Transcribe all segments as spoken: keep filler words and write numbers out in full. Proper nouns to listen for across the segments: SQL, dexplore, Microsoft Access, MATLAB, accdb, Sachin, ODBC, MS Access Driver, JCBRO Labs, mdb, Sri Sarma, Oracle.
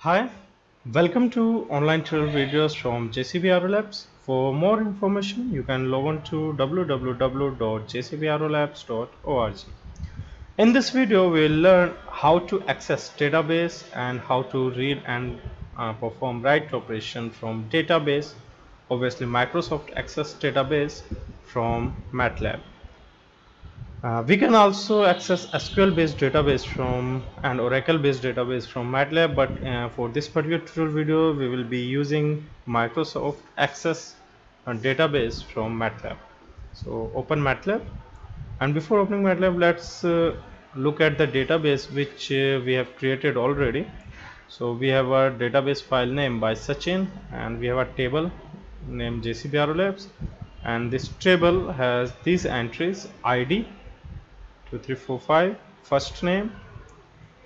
Hi, welcome to online tutorial videos from J C B R O Labs. For more information, you can log on to w w w dot j c b r o labs dot org. In this video, we'll learn how to access database and how to read and uh, perform write operation from database, obviously Microsoft Access database, from MATLAB. Uh, we can also access S Q L based database from and Oracle based database from MATLAB, but uh, for this particular tutorial video we will be using Microsoft Access database from MATLAB. So open MATLAB, and before opening MATLAB, let's uh, look at the database which uh, we have created already. So we have our database file name by Sachin, and we have a table named J C B R O Labs, and this table has these entries: I D two three four five, first name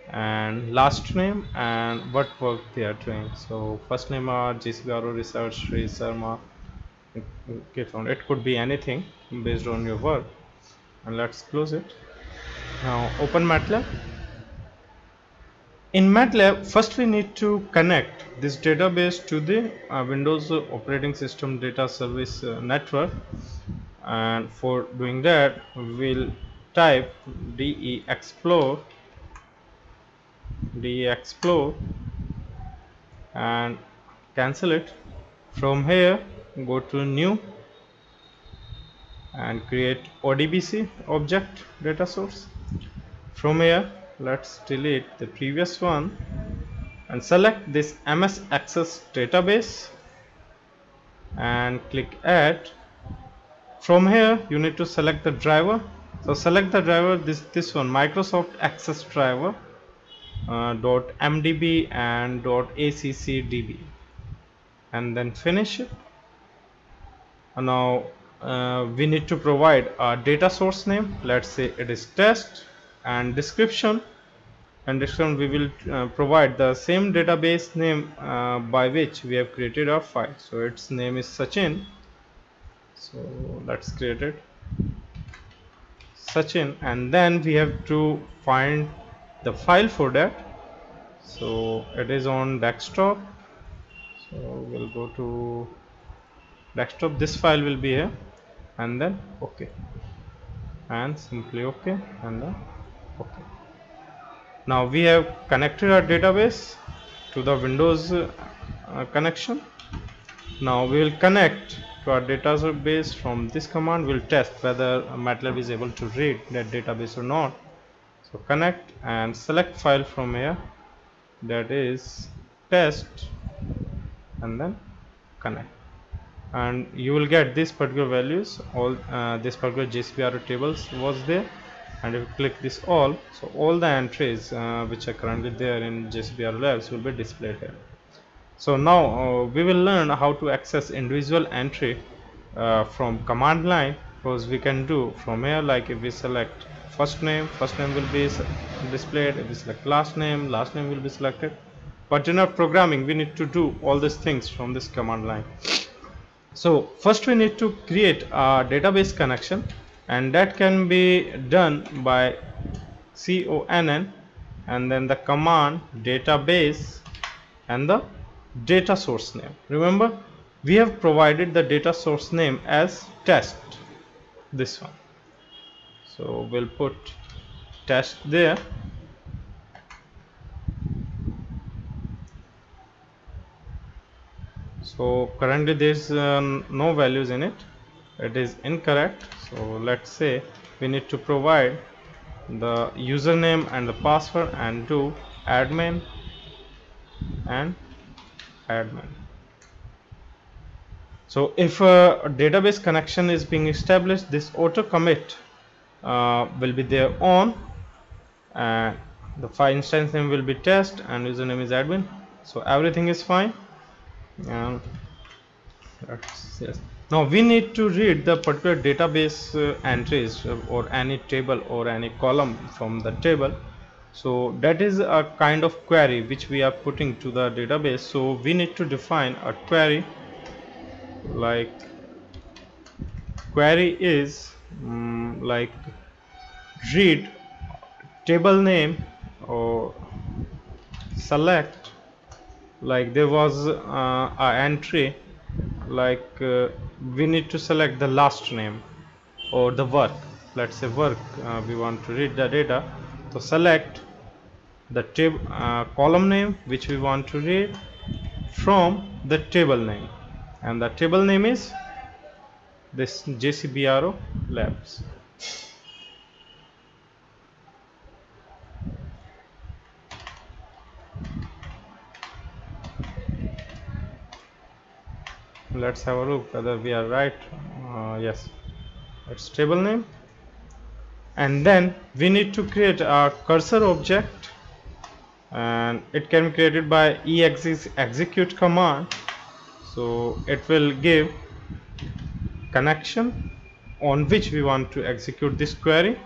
and last name, and what work they are doing. So first name are J C B R O Research, Sri Sarma. It could be anything based on your work. And let's close it. Now open MATLAB. In MATLAB, first we need to connect this database to the uh, Windows operating system data service uh, network, and for doing that we'll type dexplore dexplore and cancel it. From here go to new and create O D B C object data source. From here let's delete the previous one and select this M S Access database and click add. From here you need to select the driver. So select the driver, this this one, Microsoft Access Driver uh, dot mdb and dot accdb, and then finish it. And now uh, we need to provide a data source name. Let's say it is test, and description and description we will uh, provide the same database name uh, by which we have created our file. So its name is Sachin, so let's create it Sachin, and then we have to find the file for that. So it is on desktop, so we'll go to desktop, this file will be here, and then OK, and simply OK, and then OK. Now we have connected our database to the Windows uh, uh, connection. Now we will connect to our database from this command. We'll test whether MATLAB is able to read that database or not. So connect and select file from here, that is test, and then connect, and you will get these particular values. All uh, this particular J C B R O tables was there, and if you click this all, so all the entries uh, which are currently there in J C B R O Labs will be displayed here. So now uh, we will learn how to access individual entry uh, from command line, because we can do from here. Like if we select first name, first name will be displayed. If we select last name, last name will be selected. But in our programming we need to do all these things from this command line. So first we need to create a database connection, and that can be done by conn and then the command database and the data source name. Remember, we have provided the data source name as test, this one, so we'll put test there, so currently there's um, no values in it, it is incorrect. So let's say we need to provide the username and the password, and do admin and admin. So if uh, a database connection is being established, this auto commit uh, will be there on, and the file instance name will be test and username is admin. So everything is fine. Um, yes. Now we need to read the particular database uh, entries or any table or any column from the table. So that is a kind of query which we are putting to the database. So we need to define a query, like query is um, like read table name or select like there was uh, a entry like uh, we need to select the last name or the work, let's say work, uh, we want to read the data. So select the table uh, column name which we want to read from the table name, and the table name is this J C B R O Labs. Let's have a look whether we are right. Uh, yes, it's table name, and then we need to create a cursor object, and it can be created by exe execute command. So it will give connection on which we want to execute this query,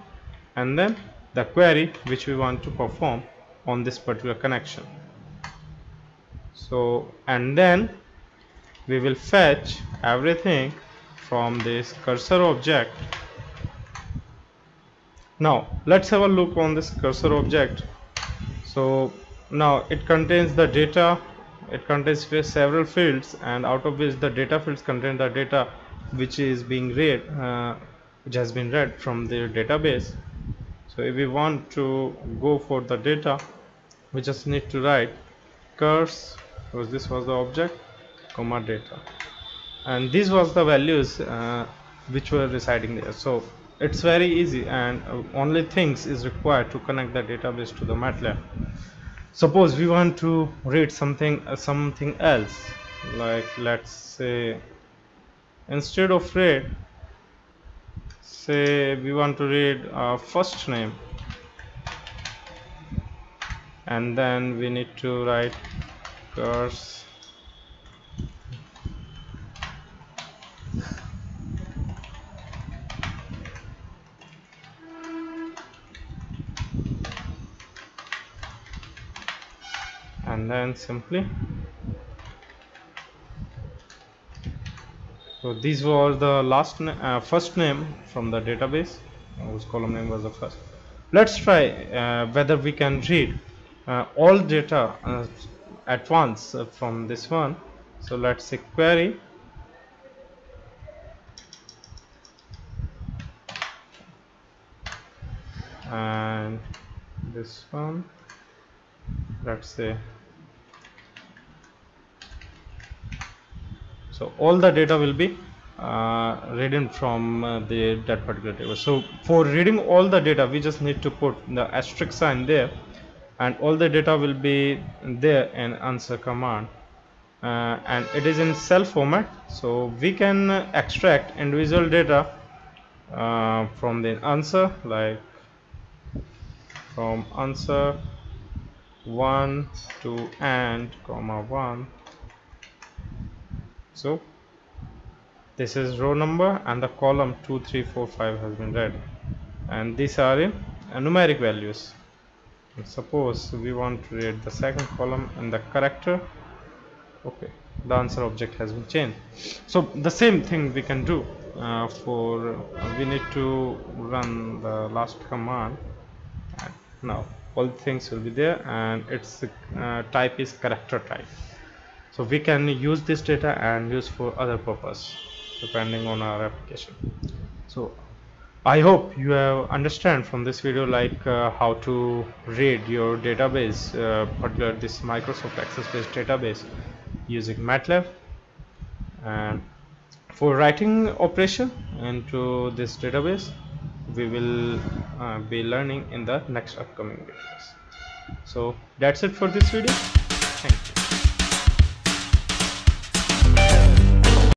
and then the query which we want to perform on this particular connection. So and then we will fetch everything from this cursor object. Now let's have a look on this cursor object. So now it contains the data, it contains several fields, and out of which the data fields contain the data which is being read, uh, which has been read from the database. So if we want to go for the data, we just need to write curse, because this was the object, comma data, and this was the values uh, which were residing there. So it's very easy, and only things is required to connect the database to the MATLAB. Suppose we want to read something uh, something else, like let's say instead of read, say we want to read our first name, and then we need to write curse and then simply. So these were the last na uh, first name from the database, whose column name was the first. Let's try uh, whether we can read uh, all data uh, at once uh, from this one. So let's say query, and this one let's say. So all the data will be uh, reading from uh, the that particular table. So for reading all the data, we just need to put the asterisk sign there, and all the data will be there in answer command, uh, and it is in cell format. So we can extract individual data uh, from the answer, like from answer one to and comma one. So this is row number, and the column two three four five has been read, and these are in uh, numeric values. And suppose we want to read the second column in the character. Okay, the answer object has been changed. So the same thing we can do uh, for uh, we need to run the last command. Now all things will be there, and its uh, type is character type. So we can use this data and use for other purpose depending on our application. So I hope you have understand from this video like uh, how to read your database, uh, particularly this Microsoft Access based database using MATLAB. And for writing operation into this database, we will uh, be learning in the next upcoming videos. So that's it for this video. Thank you.